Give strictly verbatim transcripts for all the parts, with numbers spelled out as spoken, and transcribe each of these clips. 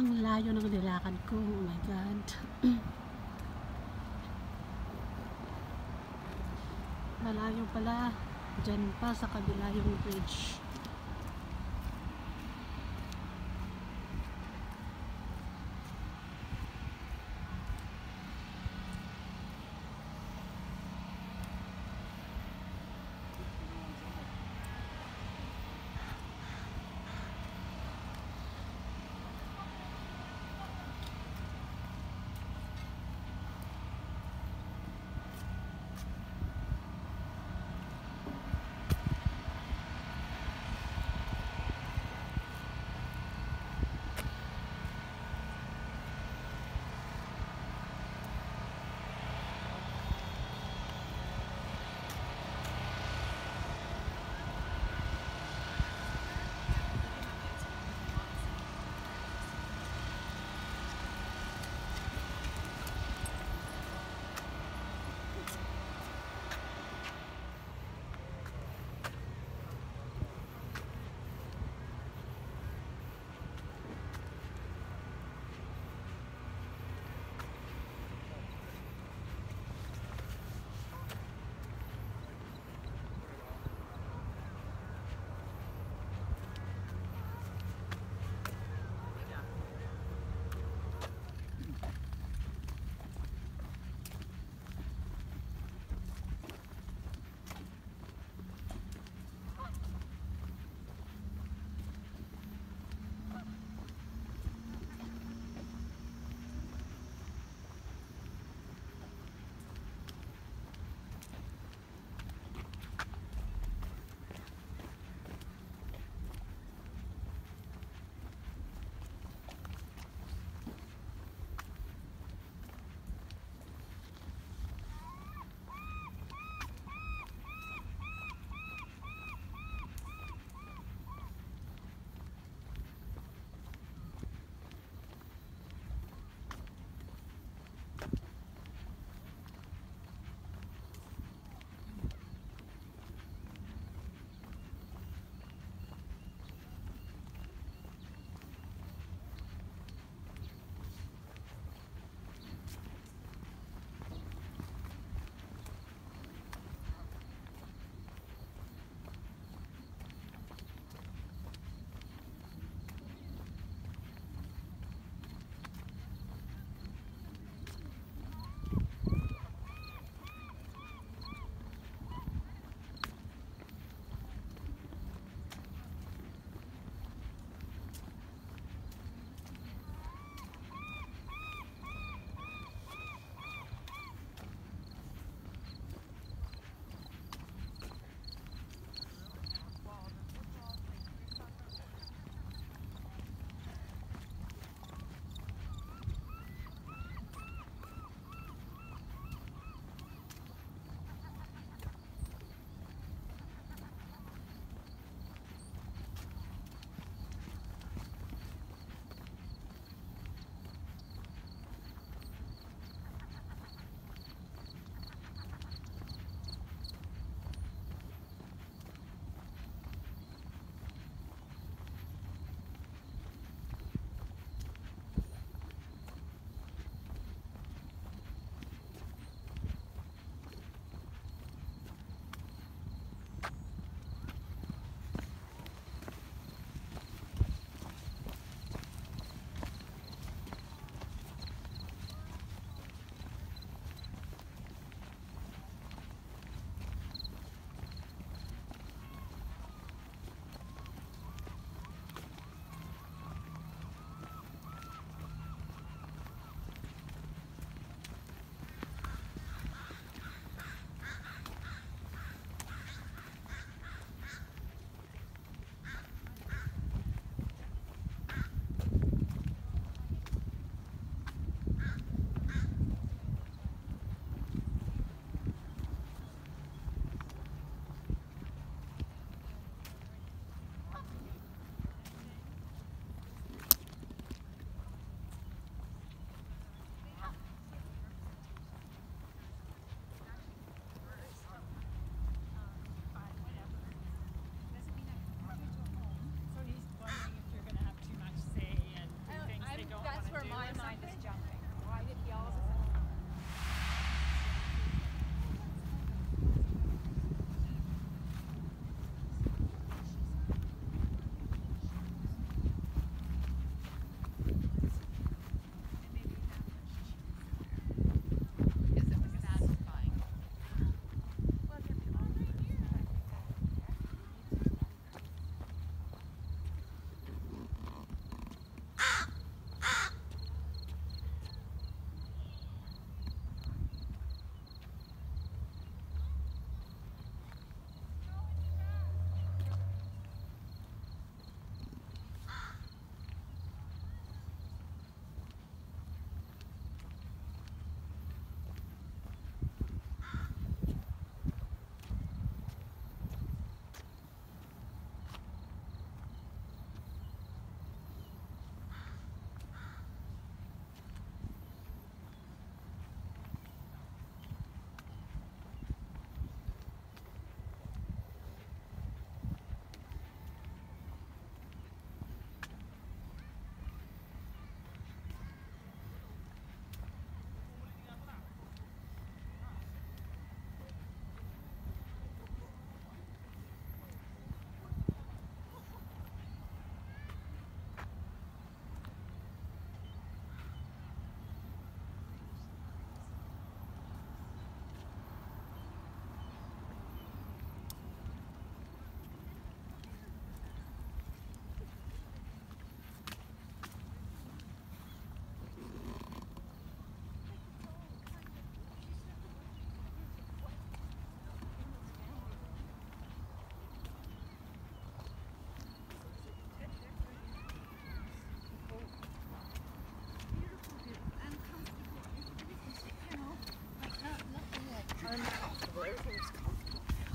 Ang layo ng nilakan ko. Oh my God. Malayo pala. Diyan pa sa kabila yung bridge.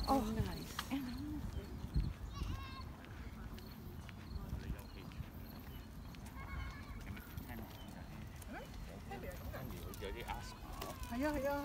Oh, nice.係啊係啊。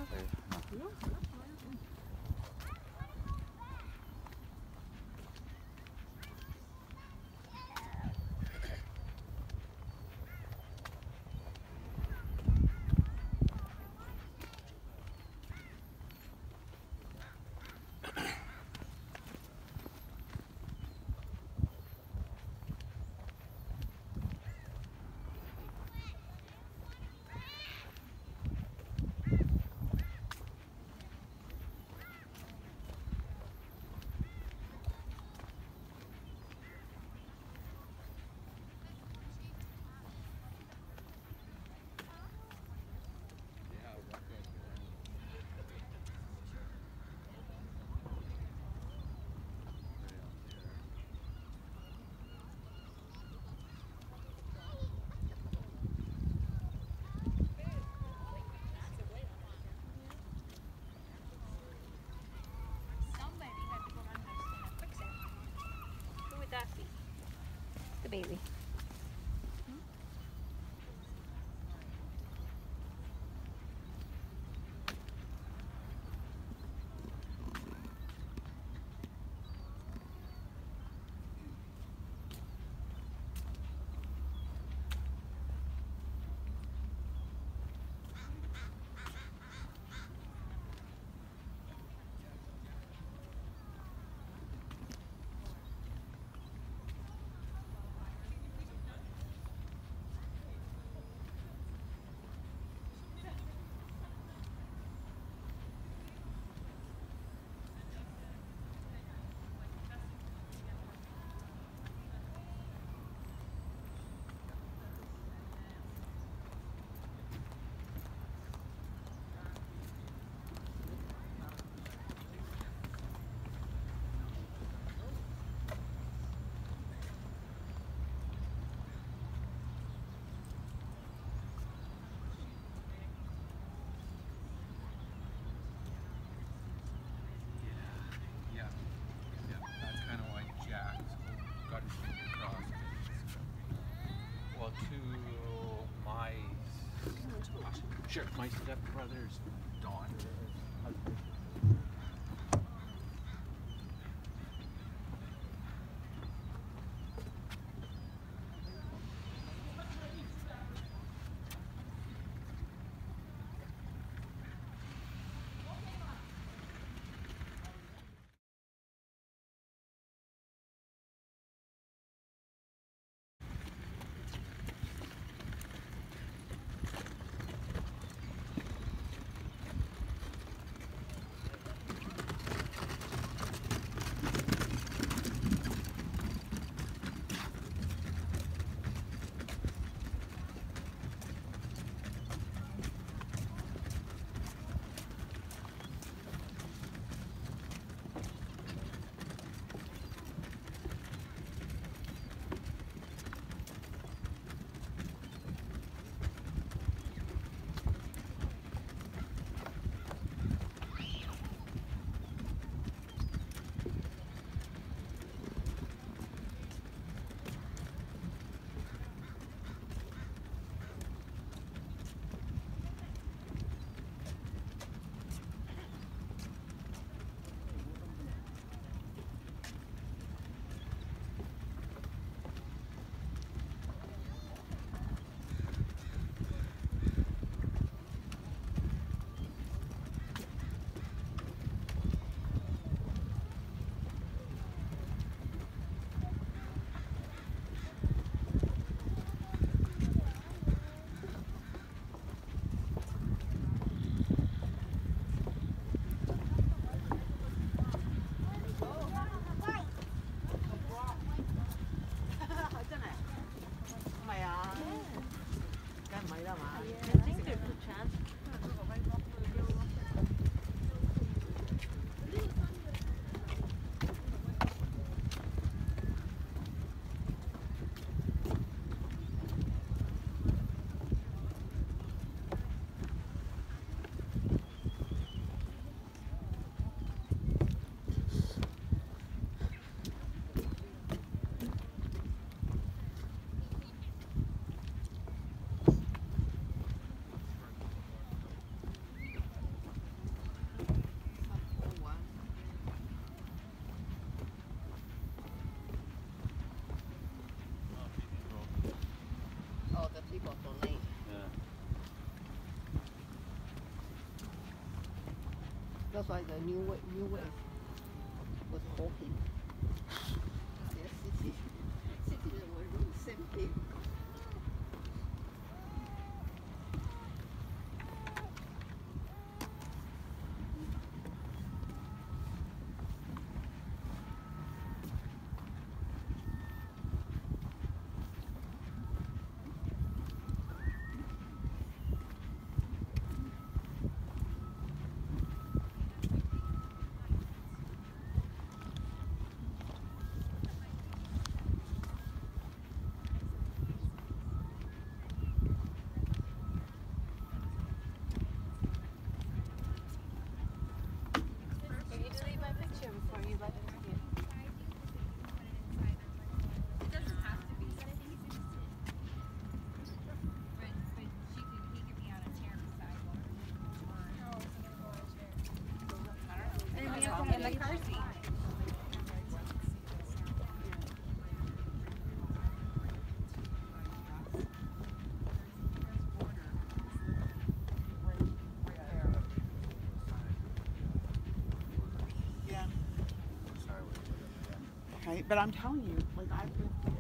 The baby. Sure, my stepbrother's daughter. That's why the new wave, new wave was hoping. Their city, cities were doing the same thing. But I'm telling you, like I've been.